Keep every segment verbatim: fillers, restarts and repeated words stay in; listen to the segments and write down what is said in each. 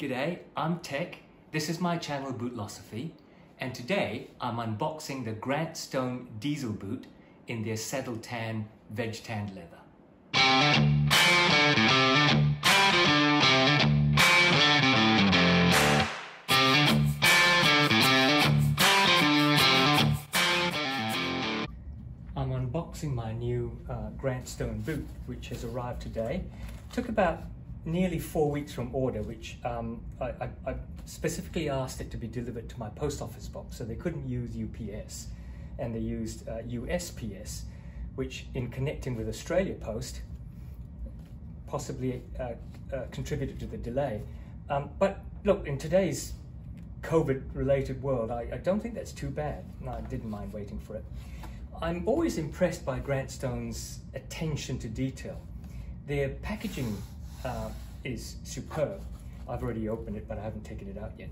G'day, I'm Tech, this is my channel Bootlosophy, and today I'm unboxing the Grant Stone Diesel boot in their Saddle Tan veg tan leather. I'm unboxing my new uh, Grant Stone boot, which has arrived today. Took about nearly four weeks from order, which um, I, I, I specifically asked it to be delivered to my post office box, so they couldn't use U P S, and they used uh, U S P S, which in connecting with Australia Post possibly uh, uh, contributed to the delay. Um, but look, in today's COVID related world, I, I don't think that's too bad. No, I didn't mind waiting for it. I'm always impressed by Grant Stone's attention to detail. Their packaging Uh, is superb. I've already opened it, but I haven't taken it out yet.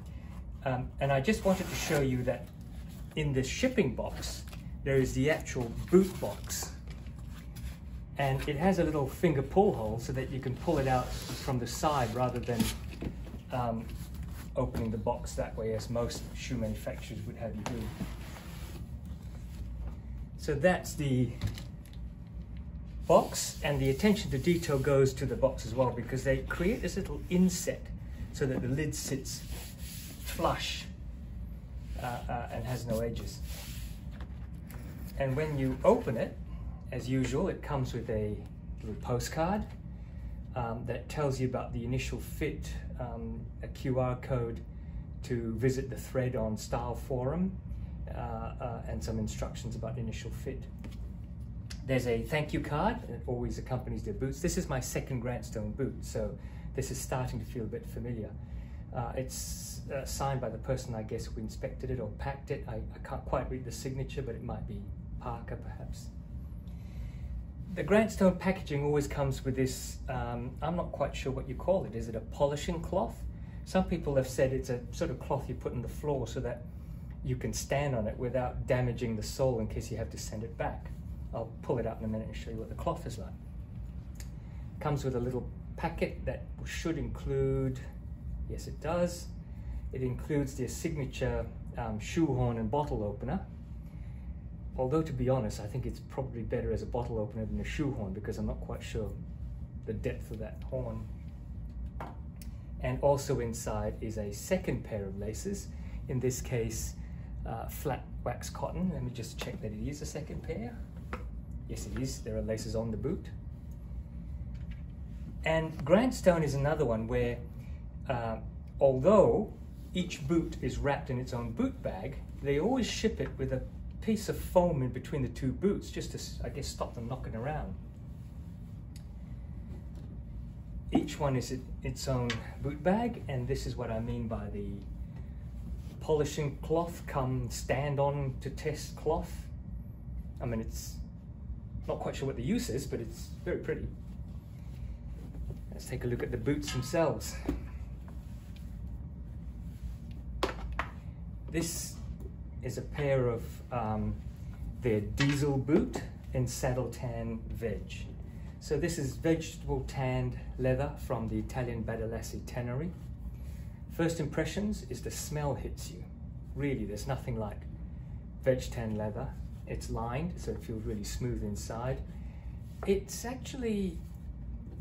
Um, and I just wanted to show you that in the shipping box, there is the actual boot box. And it has a little finger pull hole so that you can pull it out from the side rather than um, opening the box that way, as most shoe manufacturers would have you do. So that's the box, and the attention to detail goes to the box as well, because they create this little inset so that the lid sits flush uh, uh, and has no edges. And when you open it, as usual, it comes with a little postcard um, that tells you about the initial fit, um, a Q R code to visit the thread on Style Forum, uh, uh, and some instructions about initial fit. There's a thank you card that always accompanies their boots. This is my second Grant Stone boot, so this is starting to feel a bit familiar. Uh, it's uh, signed by the person, I guess, who inspected it or packed it. I, I can't quite read the signature, but it might be Parker, perhaps. The Grant Stone packaging always comes with this, um, I'm not quite sure what you call it. Is it a polishing cloth? Some people have said it's a sort of cloth you put on the floor so that you can stand on it without damaging the sole in case you have to send it back. I'll pull it out in a minute and show you what the cloth is like. Comes with a little packet that should include, yes it does, it includes their signature um, shoehorn and bottle opener. Although, to be honest, I think it's probably better as a bottle opener than a shoehorn, because I'm not quite sure the depth of that horn. And also inside is a second pair of laces, in this case uh, flat wax cotton. Let me just check that it is a second pair. Yes, it is. There are laces on the boot. And Grant Stone is another one where, uh, although each boot is wrapped in its own boot bag, they always ship it with a piece of foam in between the two boots, just to, I guess, stop them knocking around. Each one is its own boot bag, and this is what I mean by the polishing cloth, come stand on to test cloth. I mean, it's not quite sure what the use is, but it's very pretty. Let's take a look at the boots themselves. This is a pair of um, their Diesel boot in Saddle Tan veg. So this is vegetable tanned leather from the Italian Badalassi tannery. First impressions is the smell hits you. Really, there's nothing like veg tan leather. It's lined, so it feels really smooth inside. It's actually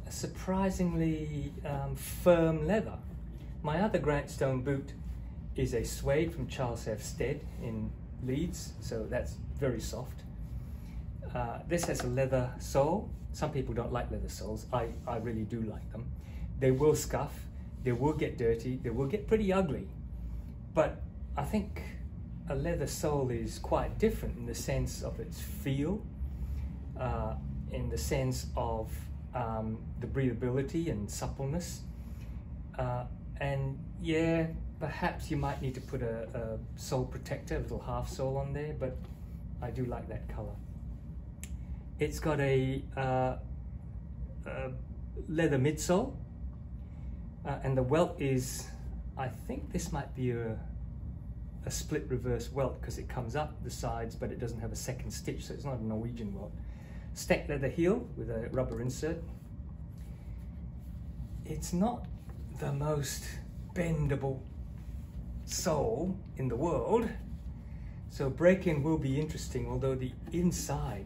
a surprisingly um, firm leather. My other Grant Stone boot is a suede from Charles F. Stead in Leeds, so that's very soft. Uh, this has a leather sole. Some people don't like leather soles. I, I really do like them. They will scuff, they will get dirty, they will get pretty ugly. But I think a leather sole is quite different in the sense of its feel, uh, in the sense of um, the breathability and suppleness. Uh, and yeah, perhaps you might need to put a, a sole protector, a little half sole on there, but I do like that color. It's got a, uh, a leather midsole, uh, and the welt is, I think this might be a a split reverse welt, because it comes up the sides but it doesn't have a second stitch, so it's not a Norwegian welt. Stacked leather heel with a rubber insert. It's not the most bendable sole in the world. So break-in will be interesting, although the inside,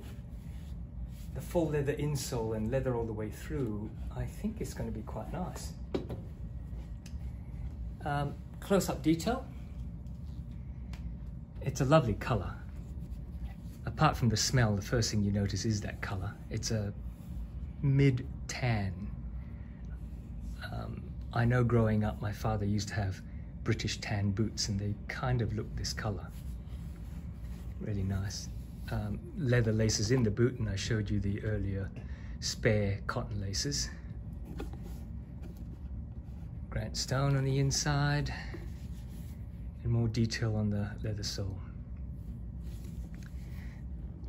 the full leather insole and leather all the way through, I think it's going to be quite nice. Um, close-up detail. It's a lovely colour. Apart from the smell, the first thing you notice is that colour. It's a mid-tan. Um, I know growing up, my father used to have British tan boots and they kind of look this colour. Really nice. Um, leather laces in the boot, and I showed you the earlier spare cotton laces. Grant Stone on the inside, and more detail on the leather sole.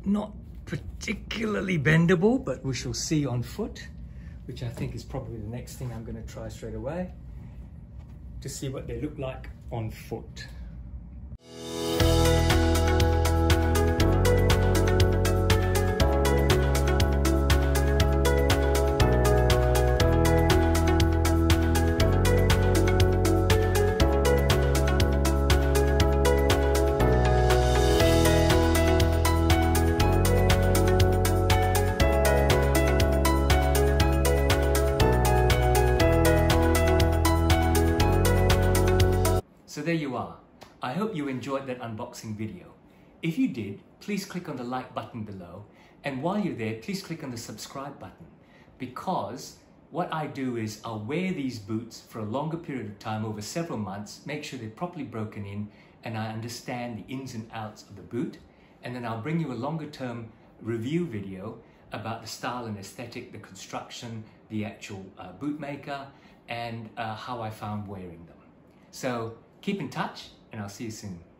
Not particularly bendable, but we shall see on foot, which I think is probably the next thing I'm going to try straight away, to see what they look like on foot. I hope you enjoyed that unboxing video. If you did, please click on the like button below, and while you're there, please click on the subscribe button, because what I do is I'll wear these boots for a longer period of time over several months, make sure they're properly broken in, and I understand the ins and outs of the boot, and then I'll bring you a longer term review video about the style and aesthetic, the construction, the actual uh, bootmaker, and uh, how I found wearing them. So keep in touch, and I'll see you soon.